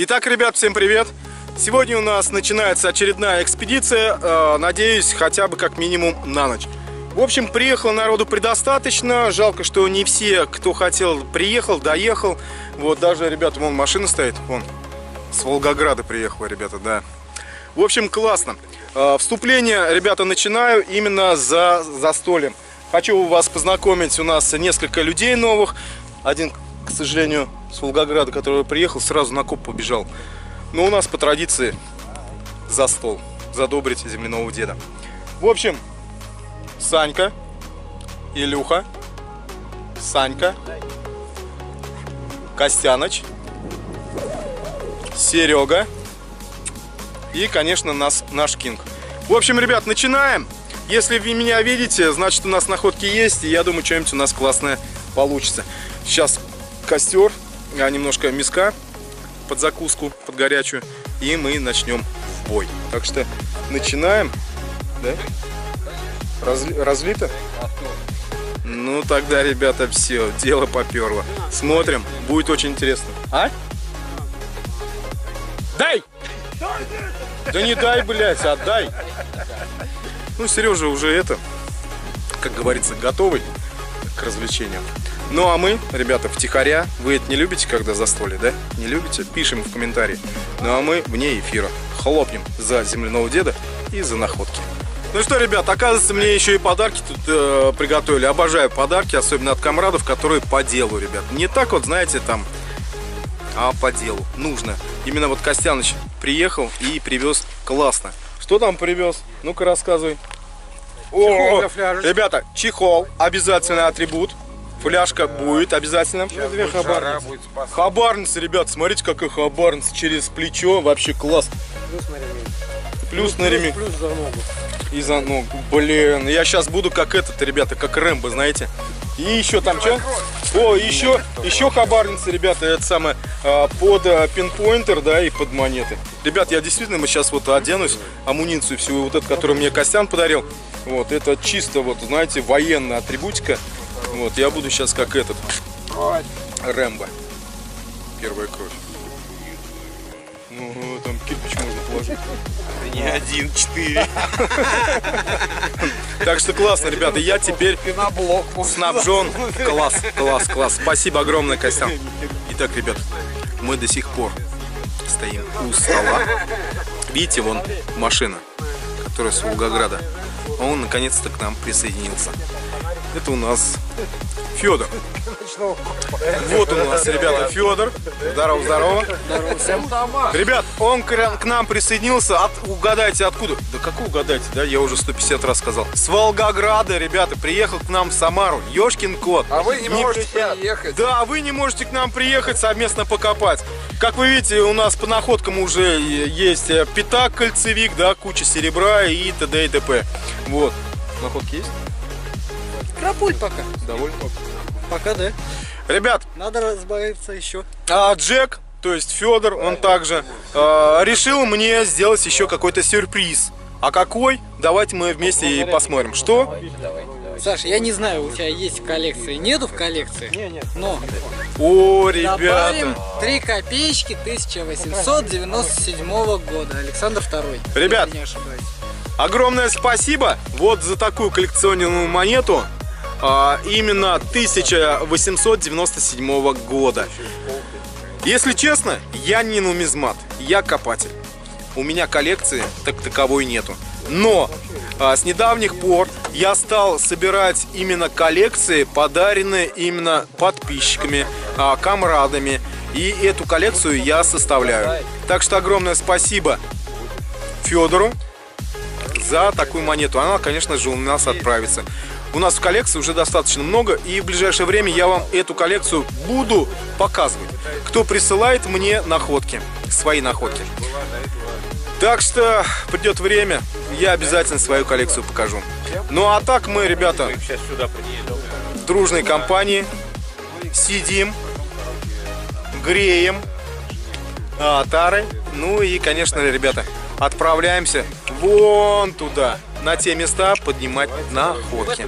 Итак, ребят, всем привет! Сегодня у нас начинается очередная экспедиция, надеюсь, хотя бы как минимум на ночь. В общем, приехало народу предостаточно, жалко, что не все, кто хотел, приехал, доехал. Вот даже, ребята, вон машина стоит, вон, с Волгограда приехала, ребята, да. В общем, классно. Вступление, ребята, начинаю именно за застольем. Хочу вас познакомить, у нас несколько людей новых. Один, к сожалению, с Волгограда, который приехал, сразу на коп побежал. Но у нас по традиции за стол, задобрить земляного деда. В общем, Санька, Илюха, Санька, Костяныч, Серега и, конечно, наш Кинг. В общем, ребят, начинаем. Если вы меня видите, значит, у нас находки есть, и я думаю, что-нибудь у нас классное получится. Сейчас костер, немножко миска под закуску, под горячую, и мы начнем бой. Так что начинаем. Да? Разлито? Ну тогда, ребята, все, дело поперло. Смотрим, будет очень интересно. А? Дай! Да не дай, блядь, отдай! Ну, Сережа уже это, как говорится, готовый к развлечениям. Ну а мы, ребята, втихаря, вы это не любите, когда застолье, да? Не любите? Пишем в комментарии. Ну а мы вне эфира хлопнем за земляного деда и за находки. Ну что, ребят, оказывается, мне еще и подарки тут приготовили. Обожаю подарки, особенно от камрадов, которые по делу, ребят. Не так вот, знаете, там, а по делу. Нужно. Именно вот Костяныч приехал и привез классно. Что там привез? Ну-ка, рассказывай. Чехол, ребята, чехол, обязательный атрибут. Фляжка будет обязательно. Сейчас две хабарницы. Хабарницы, ребят, смотрите, какая хабарница через плечо, вообще класс. Плюс на ремень. Плюс на ремень. Плюс за ногу. И за ногу. Блин, я сейчас буду как этот, ребята, как Рэмбо, знаете. И еще там что? О, еще хабарницы, ребята, это самое, под пинпоинтер, да, и под монеты. Ребят, я действительно, сейчас вот оденусь, амуницию всю вот эту, которую мне Костян подарил. Вот, это чисто, вот, знаете, военная атрибутика. Вот, я буду сейчас как этот Рэмбо. Первая кровь. Ну, там кирпич можно положить. Не один, 4. Так что классно, ребята. Я теперь снабжен. Класс, класс, класс. Спасибо огромное, Костян. Итак, ребят, мы до сих пор стоим у стола. Видите, вон машина, которая с Волгограда. Он наконец-то к нам присоединился. Это у нас Федор. Вот у нас, ребята, Федор. Здорово, здорово. Ребят, он к нам присоединился. Угадайте, откуда? Да как угадайте, да? Я уже 150 раз сказал. С Волгограда, ребята, приехал к нам в Самару. Ёшкин кот. А вы не можете приехать. Да, вы не можете к нам приехать совместно покопать. Как вы видите, у нас по находкам уже есть пятак, кольцевик, да, куча серебра и т.д. и т.п. Вот. Находки есть? Крапуль пока. Довольно. Пока, да. Ребят. Надо разбавиться еще. А Джек, то есть Федор, он также решил мне сделать еще какой-то сюрприз. А какой? Давайте мы вместе и посмотрим. Что? Саша, я не знаю, у тебя есть в коллекции, нету в коллекции? Нет. Но. О, ребята. Добавим 3 копеечки 1897 года. Александр II. Ребят. Не ошибаюсь. Огромное спасибо вот за такую коллекционную монету, именно 1897 года. Если честно, я не нумизмат, я копатель. У меня коллекции так таковой нету. Но с недавних пор я стал собирать именно коллекции, подаренные именно подписчиками, камрадами. И эту коллекцию я составляю. Так что огромное спасибо Федору за такую монету. Она, конечно же, у нас отправится. У нас в коллекции уже достаточно много, и в ближайшее время я вам эту коллекцию буду показывать, кто присылает мне находки, свои находки. Так что придет время, я обязательно свою коллекцию покажу. Ну а так мы, ребята, в дружной компании сидим, греем тары. Ну и, конечно, ребята, отправляемся вон туда, на те места поднимать находки.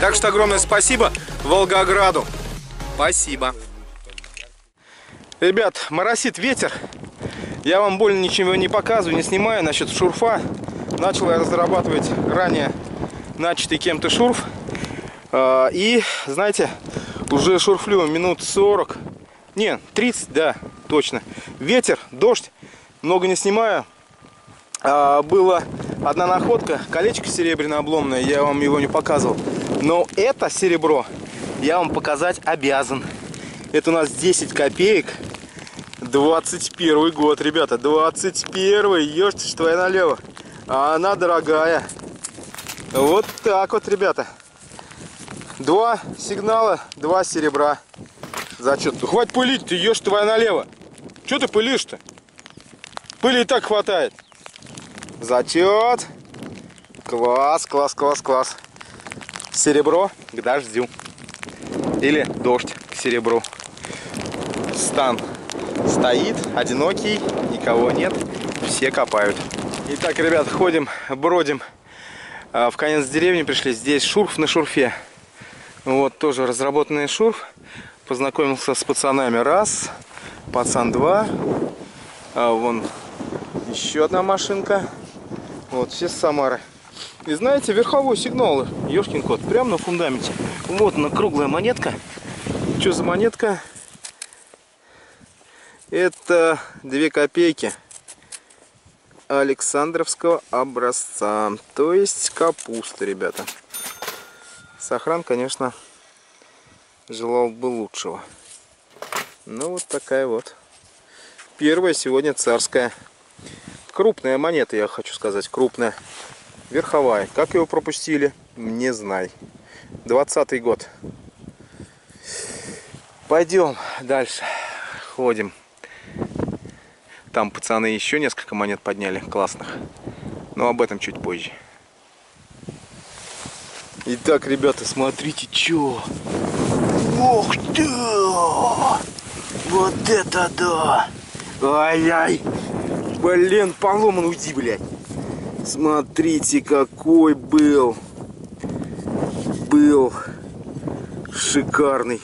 Так что огромное спасибо Волгограду. Спасибо. Ребят, моросит ветер. Я вам больно ничего не показываю, не снимаю. Насчет шурфа. Начал я разрабатывать ранее начатый кем-то шурф. И, знаете, уже шурфлю минут 40. Не, 30, да, точно. Ветер, дождь. Много не снимаю. Была одна находка. Колечко серебряное обломное. Я вам его не показывал. Но это серебро я вам показать обязан. Это у нас 10 копеек. 21 год, ребята. 21-й. Ешьте, что я налево. А она дорогая. Вот так вот, ребята. Два сигнала, два серебра. Зачет. Да хватит пылить, ты ешь твоя налево. Че ты пылишь-то? Пыли и так хватает. Зачет. Класс, класс, класс, класс. Серебро к дождю. Или дождь к серебру. Стан стоит, одинокий, никого нет. Все копают. Итак, ребят, ходим, бродим. В конец деревни пришли. Здесь шурф на шурфе. Вот тоже разработанный шурф. Познакомился с пацанами. Раз. Пацан два. А вон еще одна машинка. Вот все с Самары. И знаете, верховой сигнал. Ёшкин кот. Прямо на фундаменте. Вот она, круглая монетка. Что за монетка? Это 2 копейки. Александровского образца. То есть капуста, ребята. Сохран, конечно, желал бы лучшего. Ну, вот такая вот. Первая сегодня царская. Крупная монета, я хочу сказать. Крупная. Верховая. Как его пропустили? Не знаю. 20-й год. Пойдем дальше. Ходим. Там пацаны еще несколько монет подняли. Классных. Но об этом чуть позже. Итак, ребята, смотрите, чё. Ух ты! Вот это да! Ай-яй! Блин, поломан, уйди, блядь! Смотрите, какой был! Был шикарный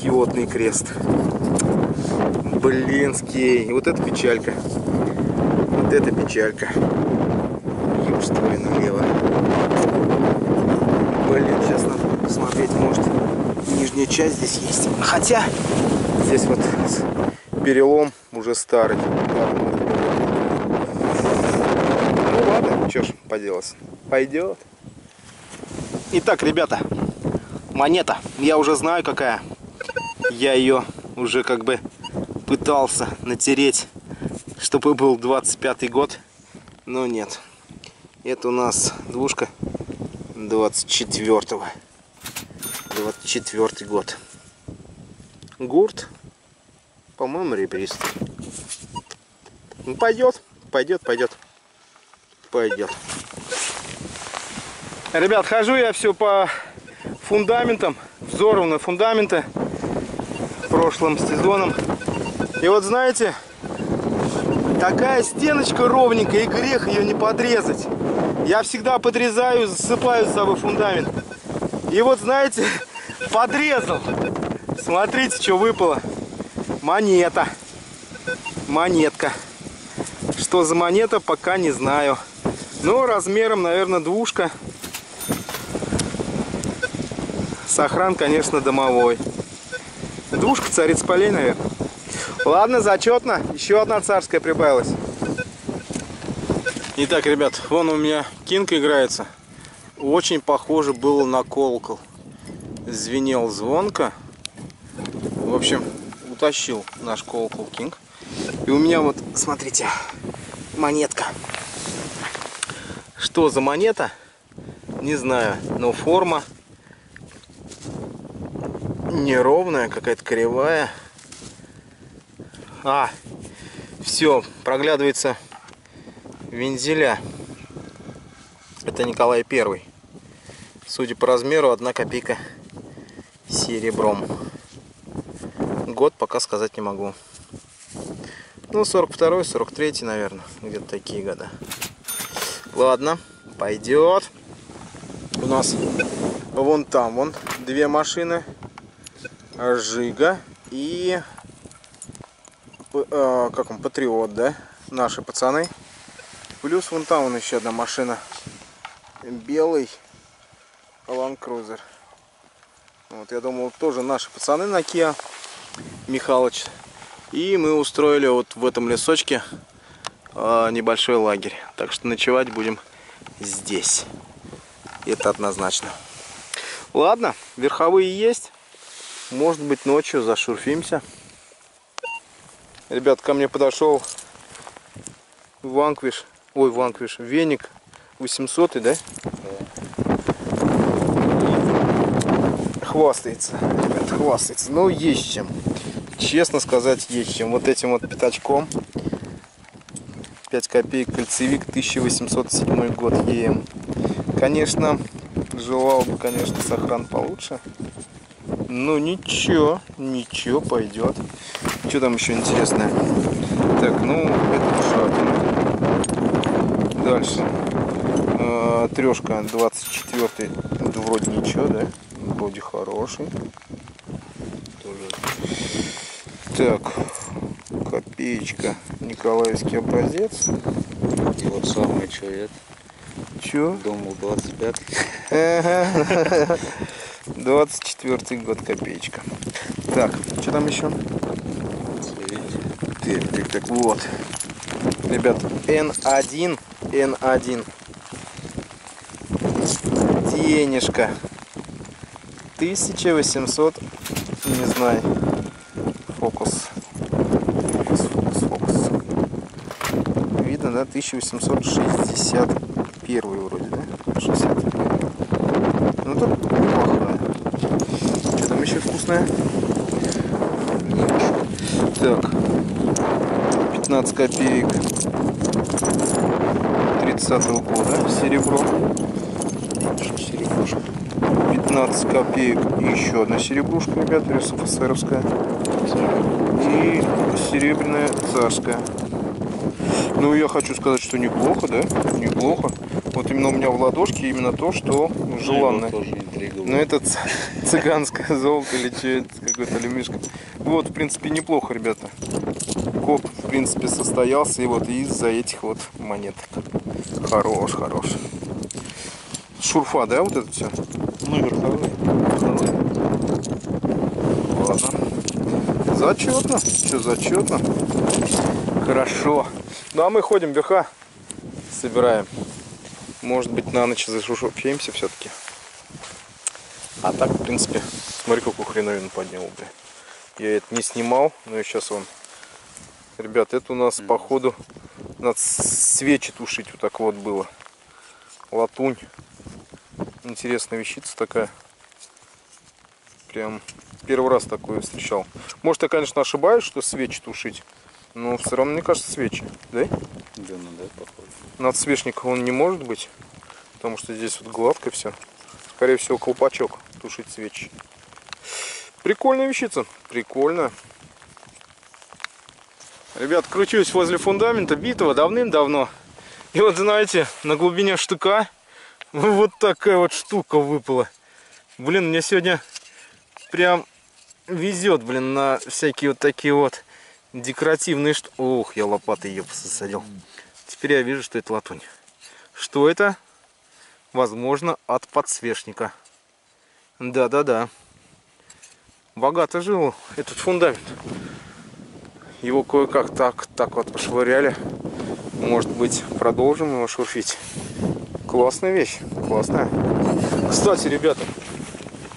киотный крест. Блинский! Вот это печалька! Вот это печалька! Ёж твою налево! Блин, сейчас надо посмотреть, может, нижняя часть здесь есть. Хотя здесь вот перелом уже старый. Ну ладно, чё ж поделать. Пойдет. Итак, ребята, монета. Я уже знаю, какая. Я ее уже как бы пытался натереть, чтобы был 25-й год. Но нет. Это у нас двушка. 24-й год. Гурт, по-моему, ребрист. Ну, пойдет, пойдет, пойдет, пойдет. Ребят, хожу я все по фундаментам, взорваны фундаменты прошлым сезоном. И вот знаете, такая стеночка ровненькая, и грех ее не подрезать. Я всегда подрезаю, засыпаю с собой фундамент. И вот, знаете, подрезал. Смотрите, что выпало. Монета. Монетка. Что за монета, пока не знаю. Но размером, наверное, двушка. Сохран, конечно, домовой. Двушка цариц полей, наверное. Ладно, зачетно. Еще одна царская прибавилась. Итак, ребят, вон у меня кинг играется. Очень похоже было на колокол. Звенел звонко. В общем, утащил наш колокол кинг. И у меня вот, смотрите, монетка. Что за монета? Не знаю, но форма неровная, какая-то кривая. А, все, проглядывается... Вензеля. Это Николай I. Судя по размеру, 1 копейка серебром. Год пока сказать не могу. Ну, 42-й, 43-й, наверное. Где-то такие года. Ладно, пойдет. У нас вон там, вон, две машины. Жига и как он, Патриот, да? Наши пацаны. Плюс вон там вон еще одна машина. Белый Land Cruiser. Вот, я думал, тоже наши пацаны на Kia. Михалыч. И мы устроили вот в этом лесочке небольшой лагерь. Так что ночевать будем здесь. Это однозначно. Ладно, верховые есть. Может быть, ночью зашурфимся. Ребят, ко мне подошел Vanquish. Ой, Vanquish. Веник 800, да? Хвастается. Ребят, хвастается. Но есть чем. Честно сказать, есть чем. Вот этим вот пятачком. 5 копеек кольцевик 1807 год ЕМ. Конечно, желал бы, конечно, сохран получше. Ну ничего, ничего, пойдет. Что там еще интересное? Так, ну, это шаг. Дальше. Трешка 24. Да вроде ничего, да? Вроде хороший. Тоже. Так. Копеечка. Николаевский образец. И вот самое что это. Чё? Думал 25. 24-й год копеечка. Так, что там еще? Так, вот. Ребят, N1. Денежка. 1800, не знаю. Фокус. Видно, да? 1861 вроде, да? 60. Ну тут неплохо. Что там еще вкусное? Так. 15 копеек 30-го года серебро. 15 копеек и еще одна серебрушка, ребят, РСФСРовская. И серебряная царская. Ну я хочу сказать, что неплохо, да? Неплохо. Вот именно у меня в ладошке именно то, что желанное. Но это цыганское золото или что-то, какой-то лемешка. Вот, в принципе, неплохо, ребята. Коп, в принципе, состоялся. И вот из-за этих вот монеток. Хорош. Шурфа, да, вот это все? Ну, верховые. Ладно. Зачетно. Что зачетно? Хорошо. Ну, а мы ходим, верха собираем. Может быть, на ночь зашурфимся все-таки. А так, в принципе, смотри, какую хреновину поднял, блин. Я это не снимал, но я сейчас вам. Ребят, это у нас, походу, надо свечи тушить. Вот так вот было. Латунь. Интересная вещица такая. Прям первый раз такую встречал. Может, я, конечно, ошибаюсь, что свечи тушить. Но все равно, мне кажется, свечи. Да? Да, ну да, походу. Надсвечник он не может быть, потому что здесь вот гладко все. Скорее всего, колпачок тушить свечи. Прикольная вещица. Прикольно. Ребят, кручусь возле фундамента битого давным-давно. И вот, знаете, на глубине штыка вот такая вот штука выпала. Блин, мне сегодня прям везет, блин, на всякие вот такие вот декоративные штуки. Ох, я лопатой ее посадил. Теперь я вижу, что это латунь. Что это? Возможно, от подсвечника. Да. Богато жил этот фундамент. Его кое-как так вот пошвыряли. Может быть, продолжим его шурфить. Классная вещь. Классная. Кстати, ребята,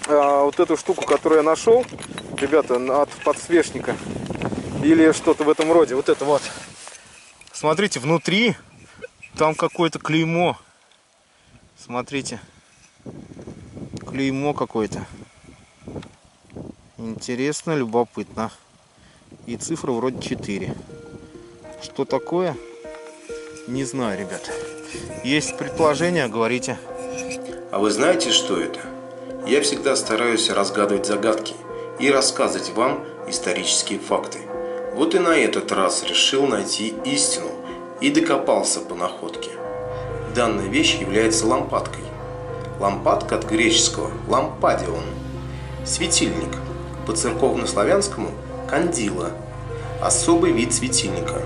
вот эту штуку, которую я нашел, ребята, от подсвечника или что-то в этом роде. Вот это вот. Смотрите, внутри там какое-то клеймо. Смотрите. Клеймо какое-то. Интересно, любопытно. И цифра вроде 4. Что такое? Не знаю, ребят. Есть предположение, говорите. А вы знаете, что это? Я всегда стараюсь разгадывать загадки и рассказывать вам исторические факты. Вот и на этот раз решил найти истину и докопался по находке. Данная вещь является лампадкой. Лампадка от греческого «лампадион» – светильник, по церковнославянскому – кандила, особый вид светильника,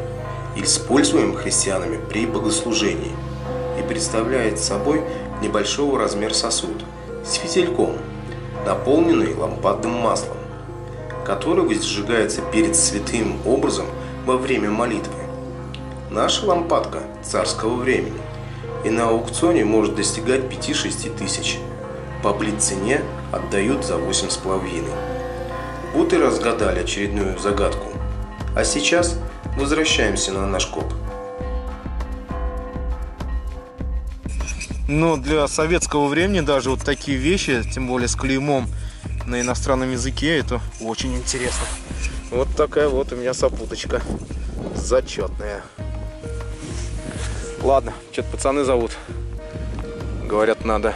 используемый христианами при богослужении, и представляет собой небольшого размера сосуд с фитильком, наполненный лампадным маслом, который возжигается перед святым образом во время молитвы. Наша лампадка царского времени и на аукционе может достигать 5-6 тысяч. По блиц-цене отдают за 8,5. Вот и разгадали очередную загадку. А сейчас возвращаемся на наш коп. Но для советского времени даже вот такие вещи, тем более с клеймом на иностранном языке, это очень интересно. Вот такая вот у меня сопуточка зачетная. Ладно, что-то пацаны зовут. Говорят, надо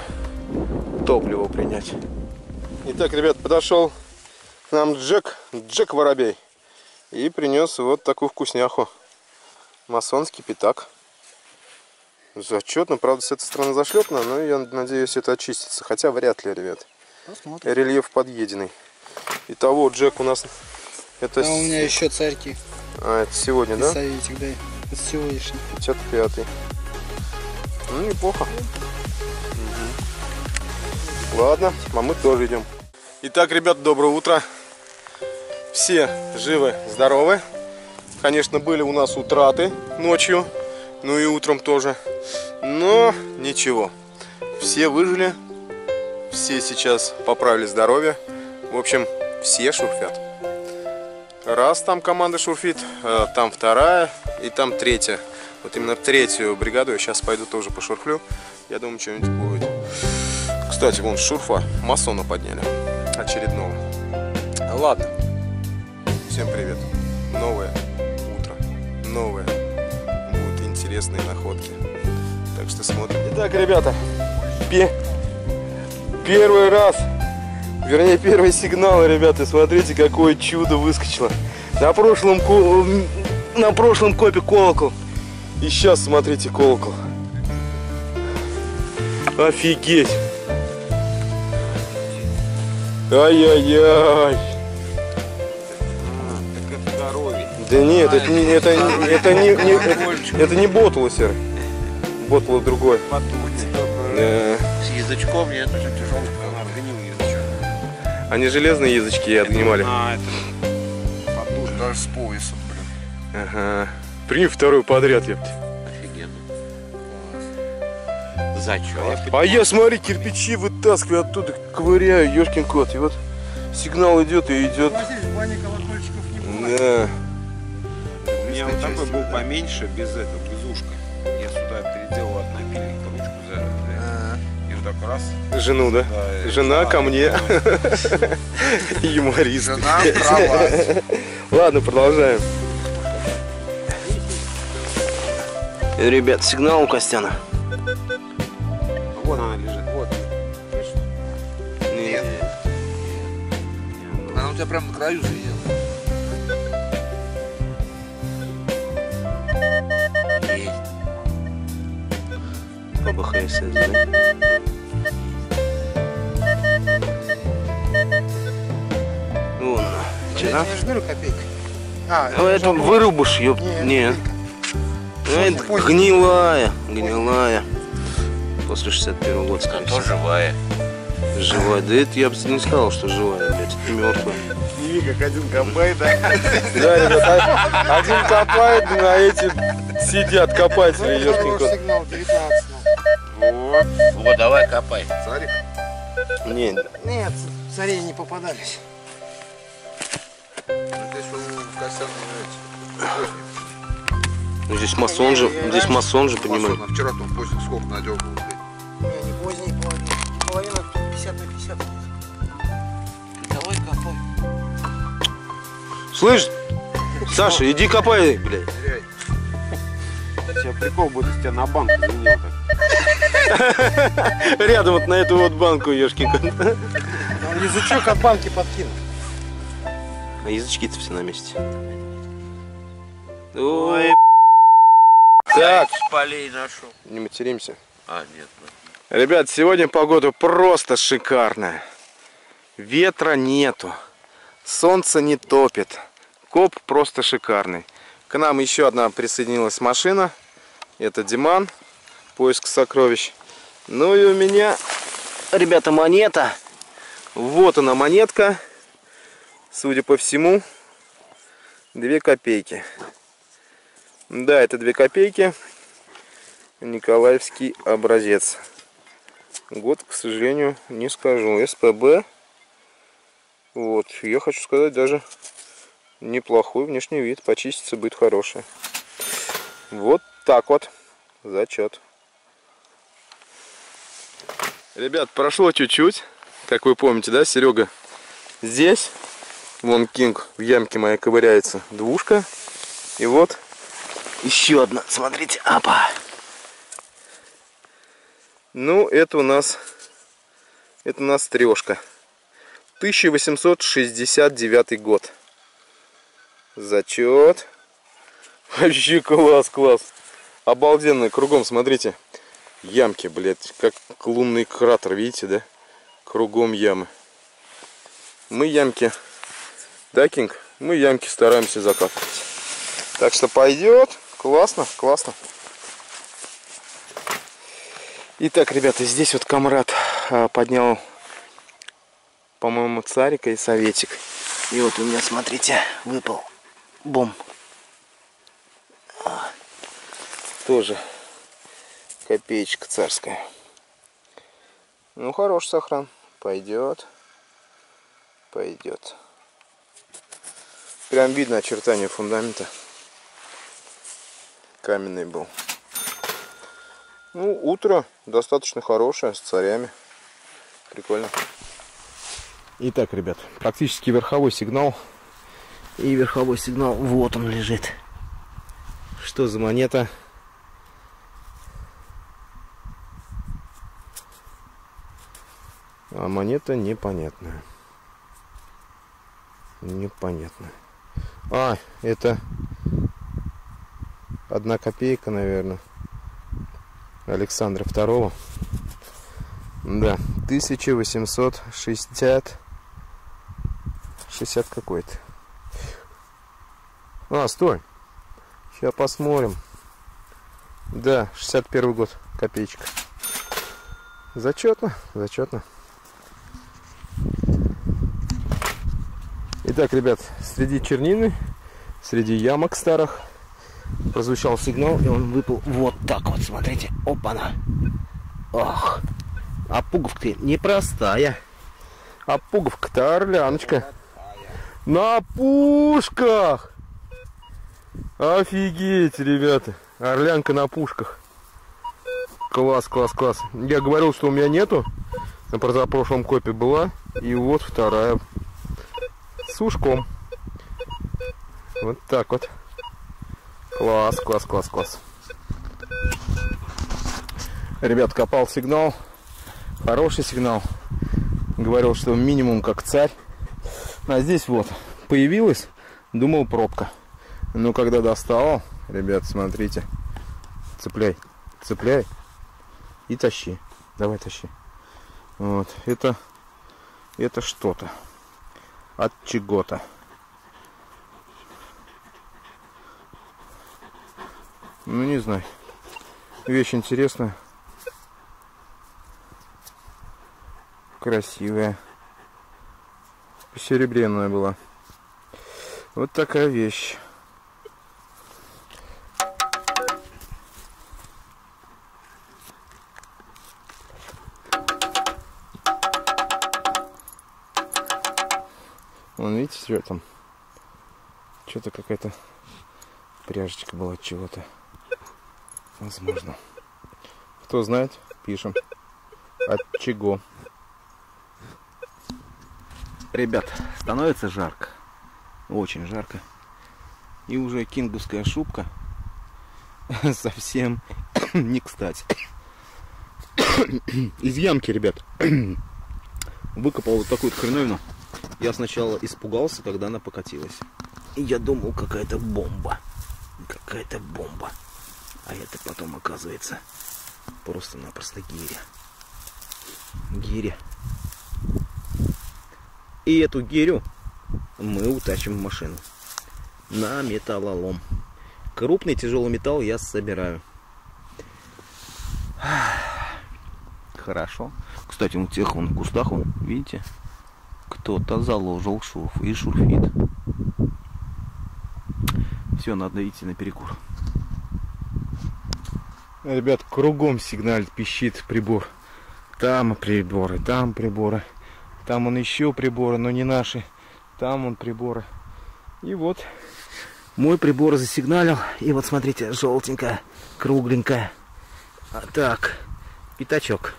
топливо принять. Итак, ребят, подошел к нам Джек Воробей. И принес вот такую вкусняху. Масонский пятак. Зачетно, правда, с этой стороны зашлепно, но я надеюсь, это очистится. Хотя вряд ли, ребят. Посмотрим. Рельеф подъеденный. Итого, Джек у нас... Это... А у меня еще царьки. А, это сегодня, и да? Советик, да. Это сегодняшний. 55-й. Ну, неплохо. Угу. Ладно, а мы тоже идем. Итак, ребят, доброе утро. Все живы, здоровы. Конечно, были у нас утраты ночью, ну и утром тоже. Но ничего, все выжили, все сейчас поправили здоровье. В общем, все шурфят. Раз там команда шурфит, там вторая и там третья. Вот именно третью бригаду я сейчас пойду тоже пошурфлю. Я думаю, что-нибудь будет. Кстати, вон шурфа масона подняли очередного. Ладно. Всем привет! Новое утро, новые будут интересные находки, так что смотрим. Итак, ребята, первый раз, вернее первый сигнал, ребята, смотрите, какое чудо выскочило. На прошлом копе колокол, и сейчас смотрите колокол. Офигеть! Ай-яй-яй! Да нет, это не ботуло, серый. Ботуло другое. Да. С язычком, я это же тяжелый, отгонил язычок. Они железные язычки отгнимали. А, это потуже, даже с поясом, блин. Ага. Прими второй подряд, ёпти. Офигенно. Зачет. А я, смотри, кирпичи вытаскиваю оттуда, ковыряю, ёшкин кот. И вот сигнал идет и идет. Да. У меня вот такой был поменьше, без этого, без ушка. Я сюда переделал от напильника ручку за и вот так раз. Жену, да? Да, жена ко мне. Юморист. Жена права. Ладно, продолжаем. Ребят, сигнал у Костяна. Вон она лежит, вот. Нет. Она у тебя прям на краю сидела. ПБХСС, да? Вон она. Я не жду копейки. А это вырубишь, ёб... Нет. Это гнилая. После 61-го года, скорее всего. А то живая. Живая. Да это я бы не сказал, что живая, блядь. Мертвая. Ими как один копает, да? Да, ребят, один копает, а эти сидят, копают. Ну, хороший сигнал, 19. Вот, давай копай. Царик? Нет, царей не попадались. Ну, здесь масон же, понимаешь. А вчера там поздний сколько надел был? Не поздний, половина 50 на 50. Давай копай. Слышь, Саша, иди копай, блядь. Тебя прикол будет, если тебя на банку заменил так. Рядом вот на эту вот банку, ёшкинка. Язычок от банки подкинул. А язычки-то все на месте. Ой, так. Полей нашел. Не материмся. А, нет. Ребят, сегодня погода просто шикарная. Ветра нету. Солнце не топит. Коп просто шикарный. К нам еще одна присоединилась машина. Это Диман. Поиск сокровищ. Ну и у меня, ребята, монета. Вот она монетка. Судя по всему, 2 копейки. Да, это 2 копейки. Николаевский образец. Год, к сожалению, не скажу. СПБ. Вот, я хочу сказать, даже неплохой внешний вид. Почиститься будет хороший. Вот так вот. Зачет. Ребят, прошло чуть-чуть. Как вы помните, да, Серега? Здесь. Вон Кинг в ямке моей ковыряется. Двушка. И вот еще одна. Смотрите. Апа. Ну, это у нас трешка. 1869 год. Зачет. Вообще класс, класс. Обалденно. Кругом, смотрите. Ямки, блядь. Как лунный кратер, видите, да? Кругом ямы. Мы ямки. Да, Кинг? Мы ямки стараемся закапывать. Так что пойдет. Классно, классно. Итак, ребята, здесь вот комрад поднял, по-моему, царика и советик. И вот у меня, смотрите, выпал бом. Тоже копеечка царская. Ну, хороший сохран. Пойдет. Пойдет. Прям видно очертания фундамента. Каменный был. Ну, утро достаточно хорошее, с царями. Прикольно. Итак, ребят, практически верховой сигнал. И верховой сигнал, вот он лежит. Что за монета? А монета непонятная. Непонятная. А, это 1 копейка, наверное. Александра II. Да, 1860 какой-то. А, стой. Сейчас посмотрим. Да, 61 год. Копеечка. Зачетно, зачетно. Итак, ребят, среди чернины, среди ямок старых прозвучал сигнал, и он выпал вот так вот, смотрите. Опа-на. Ох. А пуговка непростая. А пуговка-то орляночка. На пушках! Офигеть, ребята. Орлянка на пушках. Класс, класс, класс. Я говорил, что у меня нету. На позапрошлом копе была. И вот вторая. С ушком. Вот так вот. Класс, класс, класс, класс. Ребят, копал сигнал. Хороший сигнал. Говорил, что минимум как царь. А здесь вот появилась, думал, пробка. Но когда доставал, ребят, смотрите. Цепляй, цепляй и тащи. Давай, тащи. Вот, это что-то. От чего-то. Ну, не знаю. Вещь интересная. Красивая. Посеребренная была. Вот такая вещь. Вон, видите, все там. Что-то какая-то пряжечка была от чего-то. Возможно. Кто знает, пишем. От чего. Ребят, становится жарко. Очень жарко. И уже кинговская шубка совсем не кстати. Из ямки, ребят, выкопал вот такую хреновину. Я сначала испугался, когда она покатилась. И я думал, какая-то бомба. Какая-то бомба. А это потом оказывается просто-напросто гиря. Гиря. И эту гирю мы утащим в машину. на металлолом. Крупный тяжелый металл я собираю. Хорошо. Кстати, у тех вон в кустах, вон, видите, кто-то заложил шурф и шурфит. Все, надо идти на перекур. Ребят, кругом сигналит, пищит прибор. Там приборы, там приборы. Там он еще приборы, но не наши. Там он приборы. И вот мой прибор засигналил. И вот смотрите, желтенькая, кругленькая. А так, пятачок.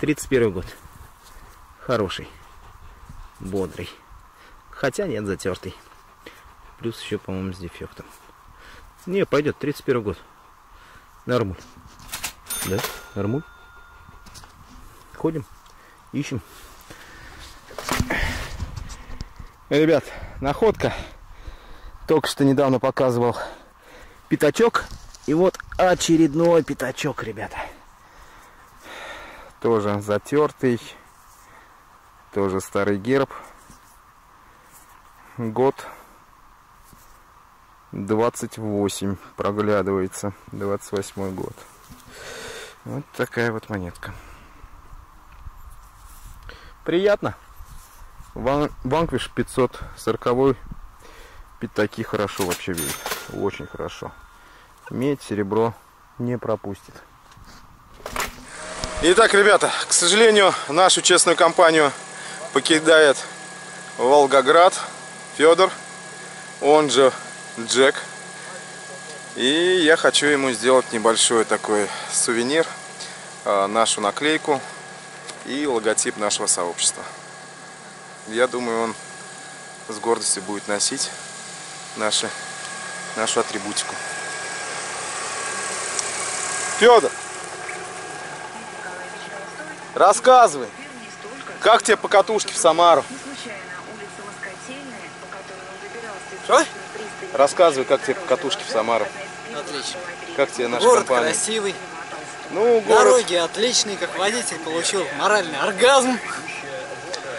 31 год. Хороший. Бодрый. Хотя нет, затертый. Плюс еще, по-моему, с дефектом. Не, пойдет, 31 год. Нормуль. Да, нормуль. Ходим, ищем. Ребят, находка. Только что недавно показывал пятачок. И вот очередной пятачок, ребята. Тоже затертый. Тоже старый герб. Год 28. Проглядывается. 28 год. Вот такая вот монетка. Приятно. Ванквиш 540. Пятаки хорошо вообще видят. Очень хорошо. Медь, серебро не пропустит. Итак, ребята, к сожалению, нашу честную компанию покидает Волгоград Федор, он же Джек. И я хочу ему сделать небольшой такой сувенир, нашу наклейку и логотип нашего сообщества. Я думаю, он с гордостью будет носить нашу атрибутику. Федор, рассказывай, как тебе покатушки в Самару? Что? Рассказывай, как тебе покатушки в Самару. Отлично. Как тебе наша город компания? Красивый. Ну, город... Дороги отличные, как водитель получил моральный оргазм.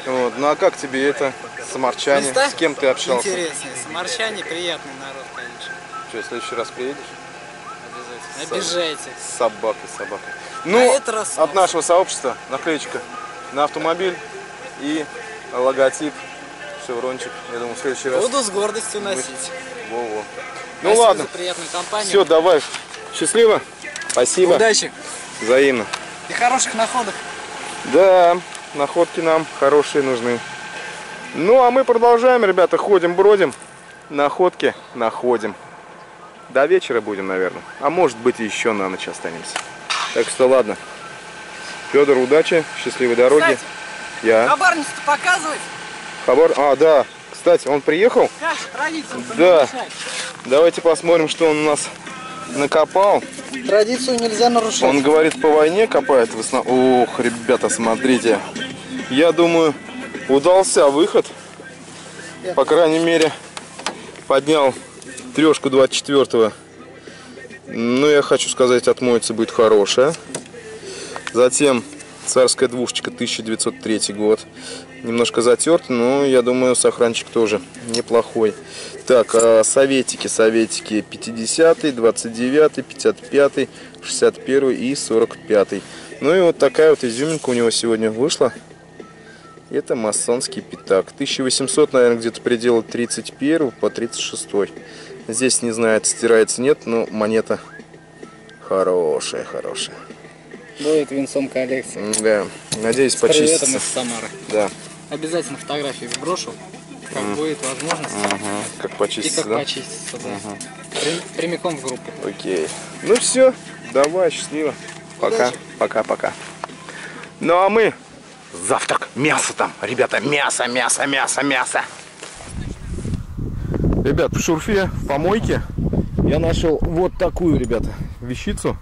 Вот. Ну а как тебе это самарчане? Места? С кем ты общался? Интересные. Самарчане приятный народ, конечно. Что, в следующий раз приедешь? Обязательно. Обижайте. Собакой. Ну, а от нашего сообщества наклеечка на автомобиль и логотип, шеврончик. Я думаю, в следующий раз. Буду с гордостью носить. Во-во. Ну ладно. За приятную компанию. Все, давай. Счастливо. Спасибо. Удачи. Взаимно. И хороших находок. Да, находки нам хорошие нужны. Ну, а мы продолжаем, ребята. Ходим, бродим. Находки находим. До вечера будем, наверное. А может быть, еще на ночь останемся. Так что ладно. Федор, удачи. Счастливой дороги. Кстати, я... Хабарницу-то показывать? Хабар... А, да. Кстати, он приехал? Да, традицию-то не нарушать. Давайте посмотрим, что он у нас накопал. Традицию нельзя нарушать. Он говорит, по войне копает. Ох, ребята, смотрите. Я думаю, удался выход. По крайней мере, поднял трешку 24-го. Ну, я хочу сказать, отмоется будет хорошая. Затем царская двушечка, 1903 год. Немножко затерт, но я думаю, сохранчик тоже неплохой. Так, советики 50, 29, 55, 61 и 45. Ну и вот такая вот изюминка у него сегодня вышла. Это масонский пятак. 1800, наверное, где-то предела 31 по 36. Здесь не знаю, стирается, нет, но монета хорошая. Будет венцом коллекции. Да, надеюсь, почистится. С приветом из Самары. Да. Обязательно фотографии сброшу, как будет возможность. Как почистится, и как почистится, да. Прямиком в группу. Окей. Ну все, давай, счастливо. Удачи. Пока. Ну а мы завтрак. Мясо там, ребята, мясо. Ребят, в шурфе, в помойке я нашел вот такую, ребята, вещицу.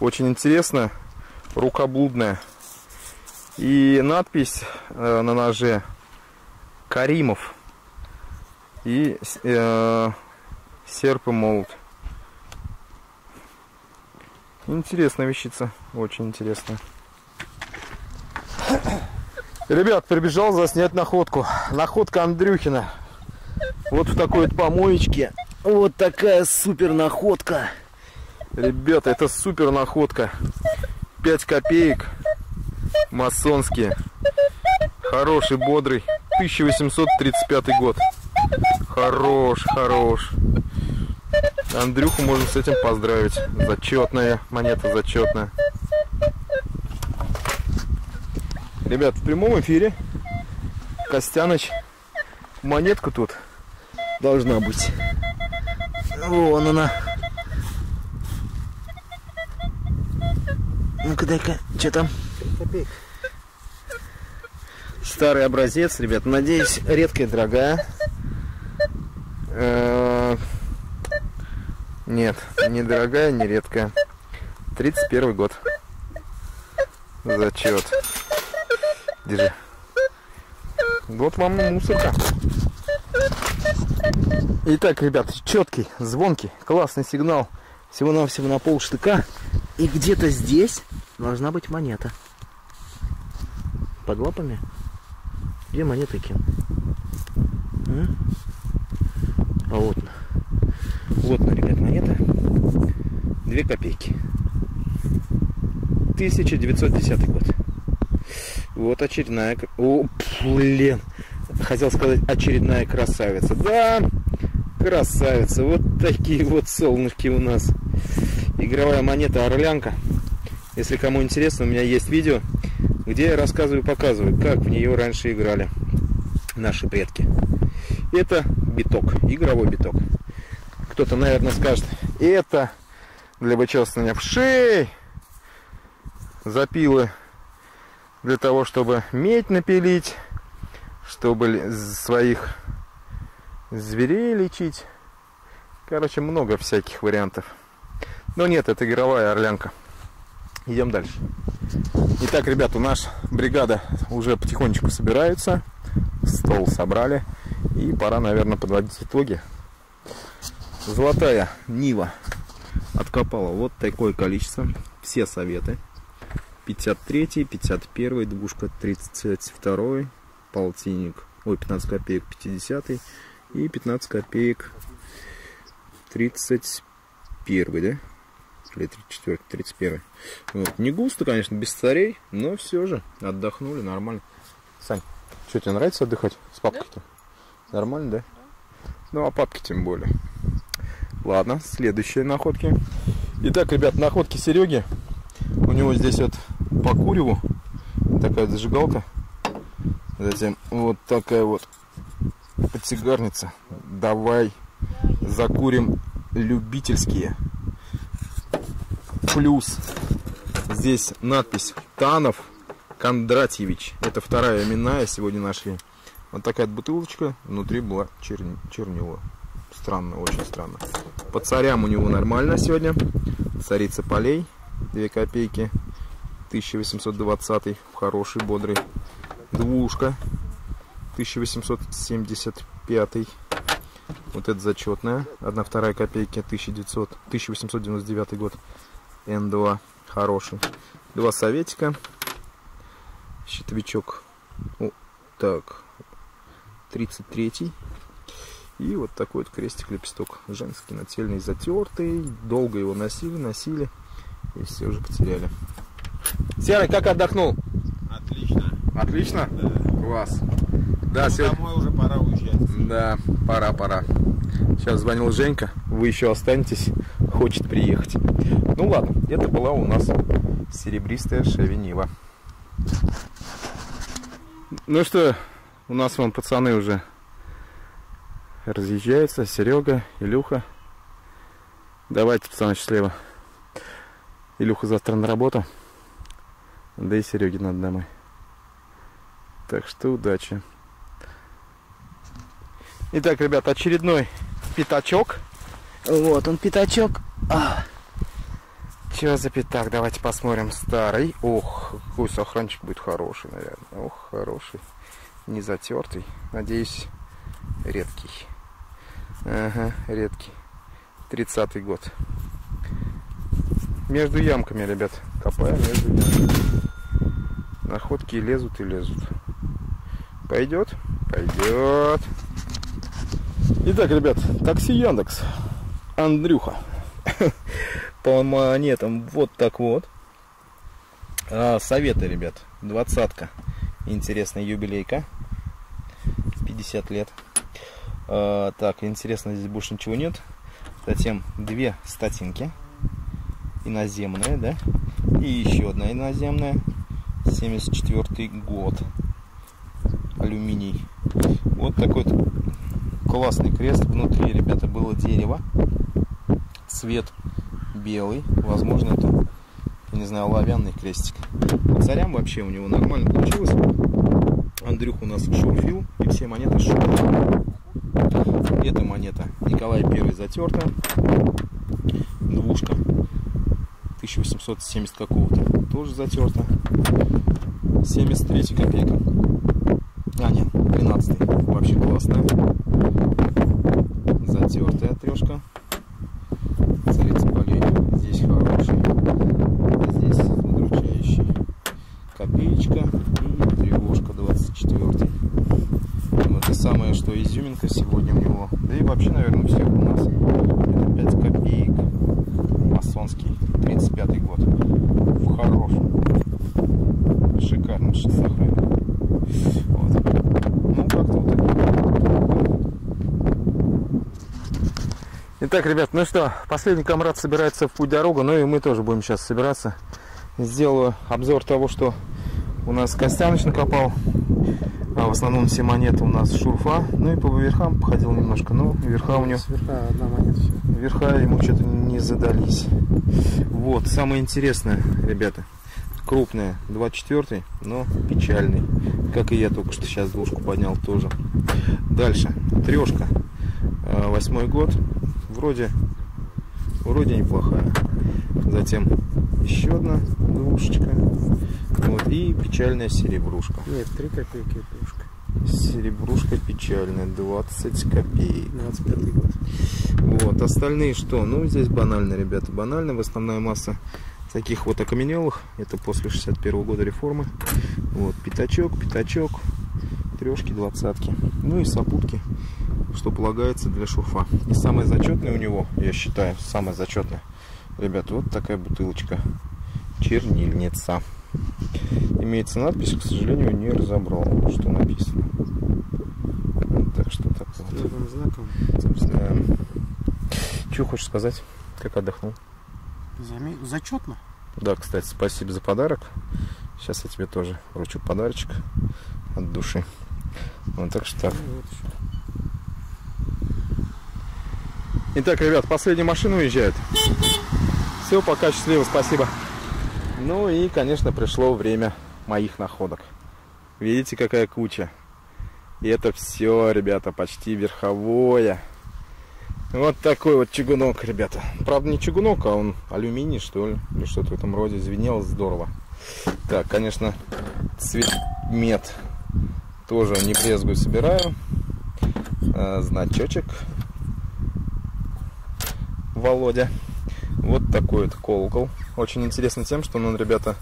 Очень интересная. Рукоблудная. И надпись на ноже Каримов и серп и молот. Интересная вещица, очень интересная. Ребят, прибежал заснять находку. Находка Андрюхина. Вот в такой вот помоечке. Вот такая супер находка. Ребята, это супер находка. 5 копеек. Масонские. Хороший, бодрый. 1835 год. Хорош, хорош. Андрюху можно с этим поздравить. Зачетная монета, зачетная. Ребят, в прямом эфире Костяныч. Монетка тут должна быть. Вон она. Ну-ка, дай-ка, что там? Старый образец, ребят. Надеюсь, редкая, дорогая. Нет, не дорогая, не редкая. 31 год. Зачет. Держи. Вот вам мусорка. Итак, ребят, четкий, звонкий, классный сигнал. Всего-навсего на полштыка. И где-то здесь должна быть монета. Под лапами. Где монеты, Ким? А вот она. Вот она, ребят, монета. 2 копейки. 1910 год. Вот очередная... О, блин! Хотел сказать, очередная красавица. Да, красавица. Вот такие вот солнышки у нас. Игровая монета «Орлянка». Если кому интересно, у меня есть видео, где я рассказываю и показываю, как в нее раньше играли наши предки. Это биток, игровой биток. Кто-то, наверное, скажет, это для вычесывания вшей, запилы. Для того, чтобы медь напилить, чтобы своих зверей лечить. Короче, много всяких вариантов. Но нет, это игровая орлянка. Идем дальше. Итак, ребята, наша бригада уже потихонечку собирается. Стол собрали. И пора, наверное, подводить итоги. Золотая Нива откопала вот такое количество. Все советы. 53, 51, двушка 32, полтинник, ой, 15 копеек 50 и 15 копеек 31, да? Или 34, 31. Вот. Не густо, конечно, без царей, но все же отдохнули нормально. Сань, что, тебе нравится отдыхать с папкой-то? Да. Нормально, да? Да? Ну, а папки тем более. Ладно, следующие находки. Итак, ребят, находки Сереги. У него здесь вот по куреву такая зажигалка, затем вот такая вот подсигарница. Давай закурим любительские. Плюс здесь надпись Танов Кондратьевич. Это вторая именная, сегодня нашли. Вот такая бутылочка, внутри была чернила. Странно, очень странно. По царям у него нормально сегодня. Царица полей. 2 копейки, 1820, хороший, бодрый. Двушка, 1875, вот это зачетная. 1/2 копейки, 1899 год, Н2, хороший. 2 советика, щитовичок, о, так, 33-й. И вот такой вот крестик-лепесток, женский, нательный, затертый. Долго его носили. И все уже потеряли. Серый, как отдохнул? Отлично. Отлично? Да. Класс. Да, ну, сегодня... Домой уже пора уезжать. Да, пора. Сейчас звонил Женька. Вы еще останетесь. Хочет приехать. Ну ладно, это была у нас серебристая шевенива. Ну что, у нас вон пацаны уже разъезжаются. Серега, Илюха. Давайте, пацаны, счастливо. Илюха завтра на работу, да и Сереге надо домой. Так что удачи. Итак, ребят, очередной пятачок. Вот он, пятачок. Че за пятак? Давайте посмотрим. Старый. Ох, какой сохранчик будет хороший, наверное. Ох, хороший. Не затертый. Надеюсь, редкий. Ага, редкий. 30-й год. Между ямками, ребят, копаем между ямками. Находки лезут и лезут. Пойдет? Пойдет. Итак, ребят, такси Яндекс, Андрюха, по монетам вот так вот. Советы, ребят, 20-ка, интересная юбилейка, 50 лет. Так, интересно, здесь больше ничего нет. Затем две статинки, иноземная, да, и еще одна иноземная, 74 год, алюминий. Вот такой вот классный крест, внутри, ребята, было дерево, цвет белый, возможно, это, я не знаю, оловянный крестик. По царям вообще у него нормально получилось. Андрюх у нас шурфил, и все монеты шурфил. Эта монета Николай I затерта, двушка 1870 какого-то, тоже затерта, 73 копейка, а нет, 13, вообще классная, затертая трешка, царица полей, здесь хороший, здесь удручающий, копеечка и тревожка 24. Это самое, что изюминка сегодня у него. Да и вообще, наверное, у всех у нас. Это 5 копеек. Масонский. 35-й год. Хорош. Шикарно. Шестохрен. Вот. Ну, как-то вот так. Итак, ребят, ну что, последний комрад собирается в путь-дорогу. Ну и мы тоже будем сейчас собираться. Сделаю обзор того, что у нас Костяныч накопал. В основном все монеты у нас шурфа. Ну и по верхам походил немножко. Но верха у него... Верха одна монета. Верха ему что-то не задались. Вот, самое интересное, ребята. Крупная, 24-й, но печальный. Как и я только что сейчас двушку поднял тоже. Дальше. Трешка. 8-й год. Вроде неплохая. Затем еще одна двушечка. Вот, и печальная серебрушка. Нет, 3 копейки кружка. Серебрушка печальная, 20 копеек. 25 год. Вот, остальные что? Ну, здесь банально, ребята, банально. В основная масса таких вот окаменелых. Это после 61-го года реформы. Вот, пятачок, трешки, двадцатки. Ну и сопутки, что полагается для шурфа. И самое зачетное у него, я считаю, самое зачетное, ребята, вот такая бутылочка. Чернильница. Имеется надпись, к сожалению, не разобрал, что написано. Так что так вот. Собственно, что хочешь сказать? Как отдохнул? Зачетно. Да, кстати, спасибо за подарок. Сейчас я тебе тоже вручу подарочек от души. Вот так что так. Итак, ребят, последняя машина уезжает. Все, пока, счастливо, спасибо. Ну и, конечно, пришло время моих находок. Видите, какая куча. И это все, ребята, почти верховое. Вот такой вот чугунок, ребята. Правда, не чугунок, а он алюминий, что ли. Или что-то в этом роде. Звенело здорово. Так, конечно, цвет мед тоже не брезгую, собираю. Значочек. Володя. Вот такой вот колокол. Очень интересно тем, что он, ребята,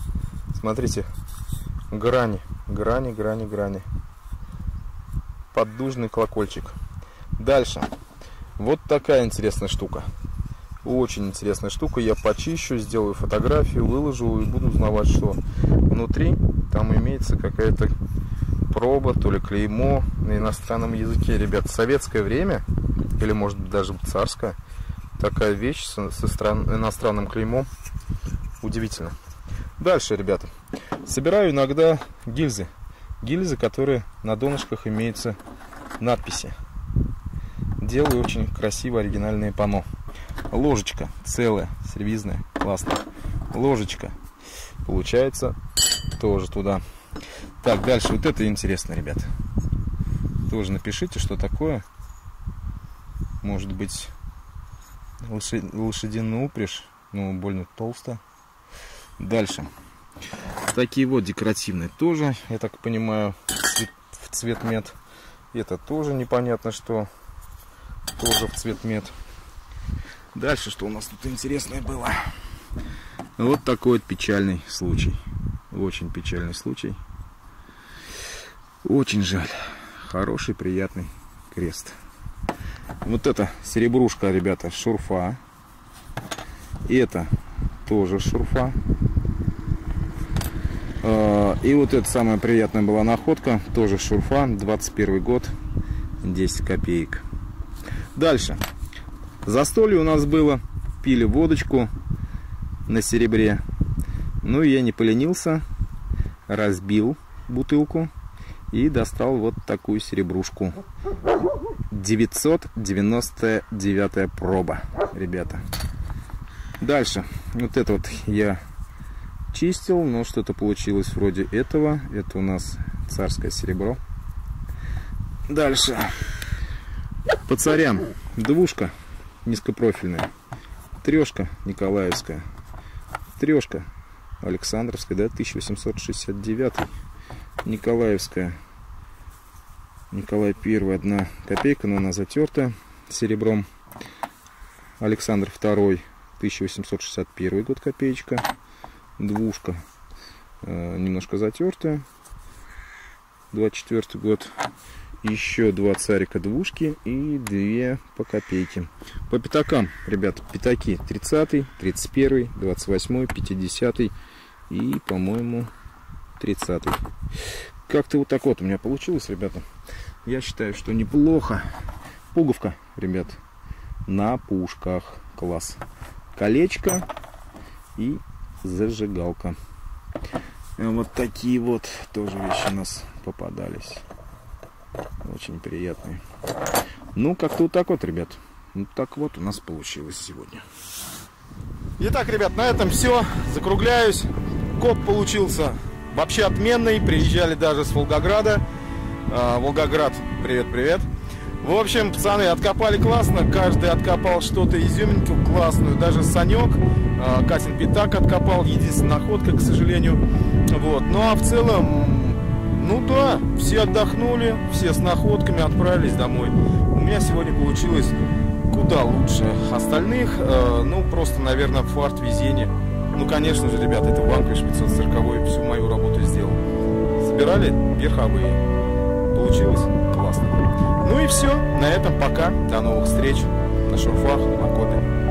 смотрите, грани. Поддужный колокольчик. Дальше. Вот такая интересная штука. Очень интересная штука. Я почищу, сделаю фотографию, выложу и буду узнавать, что внутри. Там имеется какая-то проба, то ли клеймо на иностранном языке. Ребят, в советское время, или может быть даже царское, такая вещь с иностранным клеймом. Удивительно. Дальше, ребята. Собираю иногда гильзы. Гильзы, которые на донышках имеются надписи. Делаю очень красиво оригинальные панно. Ложечка целая, сервизная, классная. Ложечка. Получается тоже туда. Так, дальше. Вот это интересно, ребят. Тоже напишите, что такое. Может быть... лошадиный упряжь, но больно толсто. Дальше. Такие вот декоративные тоже, я так понимаю, в цвет мед. Это тоже непонятно что. Тоже в цвет мед. Дальше, что у нас тут интересное было. Вот такой вот печальный случай. Очень печальный случай. Очень жаль. Хороший, приятный крест. Вот это серебрушка, ребята, шурфа. И это тоже шурфа. И вот это самая приятная была находка, тоже шурфа, 21 год, 10 копеек. Дальше. Застолье у нас было, пили водочку на серебре. Ну и я не поленился, разбил бутылку и достал вот такую серебрушку. 999 проба, ребята. Дальше. Вот это вот я чистил, но что-то получилось вроде этого. Это у нас царское серебро. Дальше. По царям. Двушка низкопрофильная. Трешка николаевская. Трешка александровская, да, 1869. Николаевская. Николай I, 1 копейка, но она затерта серебром. Александр II, 1861 год, копеечка. Двушка немножко затертая, 24 год. Еще два царика двушки и две по копейке. По пятакам, ребят, пятаки 30, 31, 28, 50 и, по-моему, 30. Как-то вот так вот у меня получилось, ребята. Я считаю, что неплохо. Пуговка, ребят, на пушках. Класс. Колечко и зажигалка. Вот такие вот тоже вещи у нас попадались. Очень приятные. Ну, как-то вот так вот, ребят. Вот так вот у нас получилось сегодня. Итак, ребят, на этом все. Закругляюсь. Коп получился вообще отменный. Приезжали даже с Волгограда. Волгоград, привет-привет. В общем, пацаны, откопали классно. Каждый откопал что-то изюминку классную. Даже Санек, Катин пятак откопал. Единственная находка, к сожалению. Вот. Ну, а в целом... Ну да, все отдохнули, все с находками отправились домой. У меня сегодня получилось куда лучше остальных. Ну, просто, наверное, фарт, везение. Ну, конечно же, ребята, это Vanquish 540 всю мою работу сделал. Собирали верховые. Получилось классно. Ну и все, на этом пока. До новых встреч на шурфах, на копе.